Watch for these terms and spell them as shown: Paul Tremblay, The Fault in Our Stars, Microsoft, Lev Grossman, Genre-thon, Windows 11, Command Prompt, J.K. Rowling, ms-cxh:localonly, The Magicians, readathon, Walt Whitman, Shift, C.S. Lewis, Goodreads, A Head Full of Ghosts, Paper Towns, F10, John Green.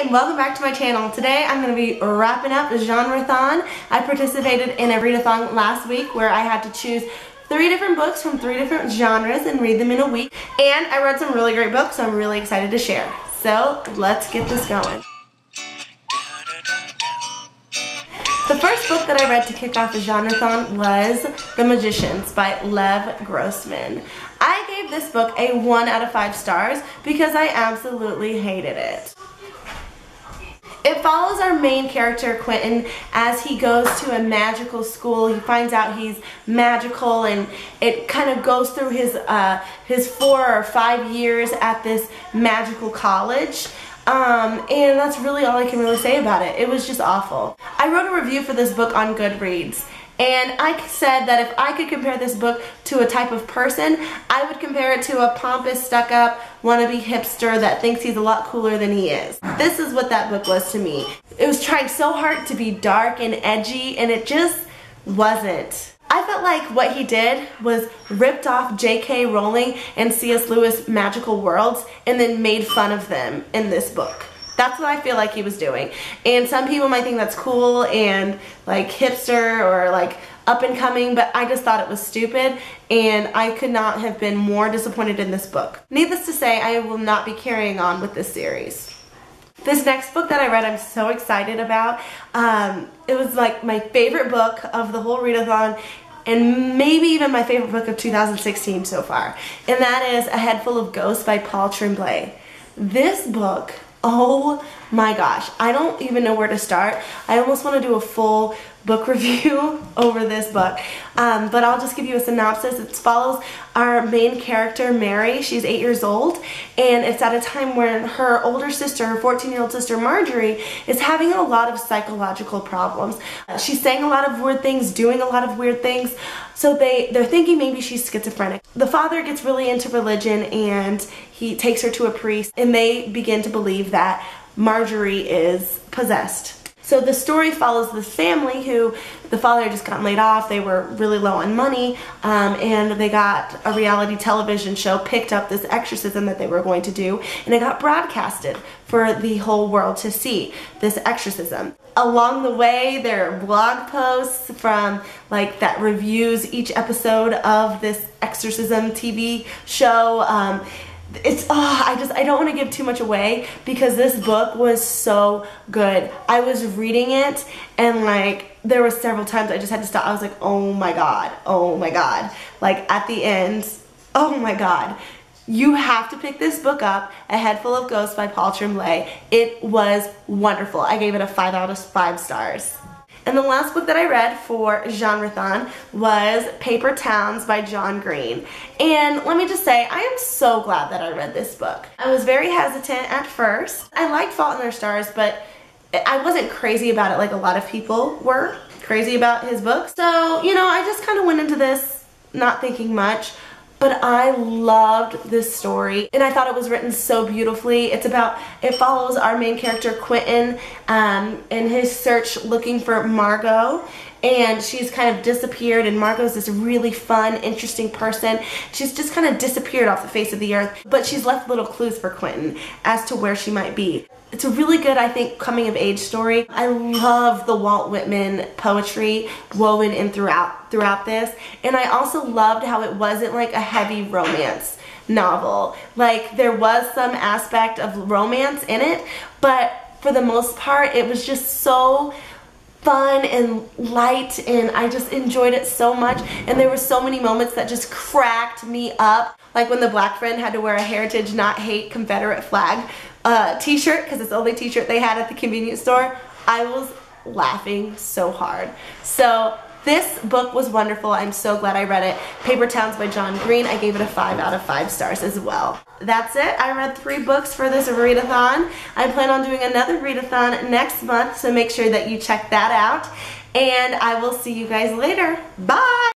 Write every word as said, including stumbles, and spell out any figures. and welcome back to my channel. Today I'm going to be wrapping up Genre-thon. I participated in a readathon last week where I had to choose three different books from three different genres and read them in a week. And I read some really great books, so I'm really excited to share. So let's get this going. The first book that I read to kick off the Genre-thon was The Magicians by Lev Grossman. I gave this book a one out of five stars because I absolutely hated it. It follows our main character, Quentin, as he goes to a magical school. He finds out he's magical, and it kind of goes through his, uh, his four or five years at this magical college. Um, and that's really all I can really say about it. It was just awful. I wrote a review for this book on Goodreads, and I said that if I could compare this book to a type of person, I would compare it to a pompous, stuck-up, wannabe hipster that thinks he's a lot cooler than he is. This is what that book was to me. It was trying so hard to be dark and edgy, and it just wasn't. I felt like what he did was ripped off J K Rowling and C S Lewis' magical worlds and then made fun of them in this book. That's what I feel like he was doing. And some people might think that's cool and like hipster or like up and coming, but I just thought it was stupid, and I could not have been more disappointed in this book. Needless to say, I will not be carrying on with this series. This next book that I read, I'm so excited about. Um, it was like my favorite book of the whole readathon, and maybe even my favorite book of two thousand sixteen so far. And that is A Head Full of Ghosts by Paul Tremblay. This book, oh my gosh, I don't even know where to start. I almost want to do a full book review over this book, um, but I'll just give you a synopsis. It follows our main character, Mary. She's eight years old, and it's at a time when her older sister, her fourteen-year-old sister Marjorie, is having a lot of psychological problems. Uh, she's saying a lot of weird things, doing a lot of weird things, so they, they're thinking maybe she's schizophrenic. The father gets really into religion, and he takes her to a priest, and they begin to believe that Marjorie is possessed. So the story follows this family who, the father had just gotten laid off, they were really low on money, um, and they got a reality television show, picked up this exorcism that they were going to do, and it got broadcasted for the whole world to see, this exorcism. Along the way, there are blog posts from, like, that reviews each episode of this exorcism T V show. Um, It's, oh, I just, I don't want to give too much away because this book was so good. I was reading it, and like, there were several times I just had to stop. I was like, oh my god, oh my god. Like, at the end, oh my god. You have to pick this book up, A Head Full of Ghosts by Paul Tremblay. It was wonderful. I gave it a five out of five stars. And the last book that I read for Genre-thon was Paper Towns by John Green. And let me just say, I am so glad that I read this book. I was very hesitant at first. I liked Fault in Our Stars, but I wasn't crazy about it like a lot of people were crazy about his books. So, you know, I just kind of went into this not thinking much. But I loved this story, and I thought it was written so beautifully. It's about, it follows our main character, Quentin, um, in his search looking for Margot, and she's kind of disappeared, and Margot's this really fun, interesting person. She's just kind of disappeared off the face of the earth, but she's left little clues for Quentin as to where she might be. It's a really good, I think, coming-of-age story. I love the Walt Whitman poetry woven in throughout throughout this, and I also loved how it wasn't like a heavy romance novel. Like, there was some aspect of romance in it, but for the most part, it was just so fun and light, and I just enjoyed it so much. And there were so many moments that just cracked me up, like when the black friend had to wear a heritage not hate Confederate flag uh, t-shirt because it's the only t-shirt they had at the convenience store. I was laughing so hard. So this book was wonderful. I'm so glad I read it. Paper Towns by John Green. I gave it a five out of five stars as well. That's it. I read three books for this readathon. I plan on doing another readathon next month, so make sure that you check that out. And I will see you guys later. Bye!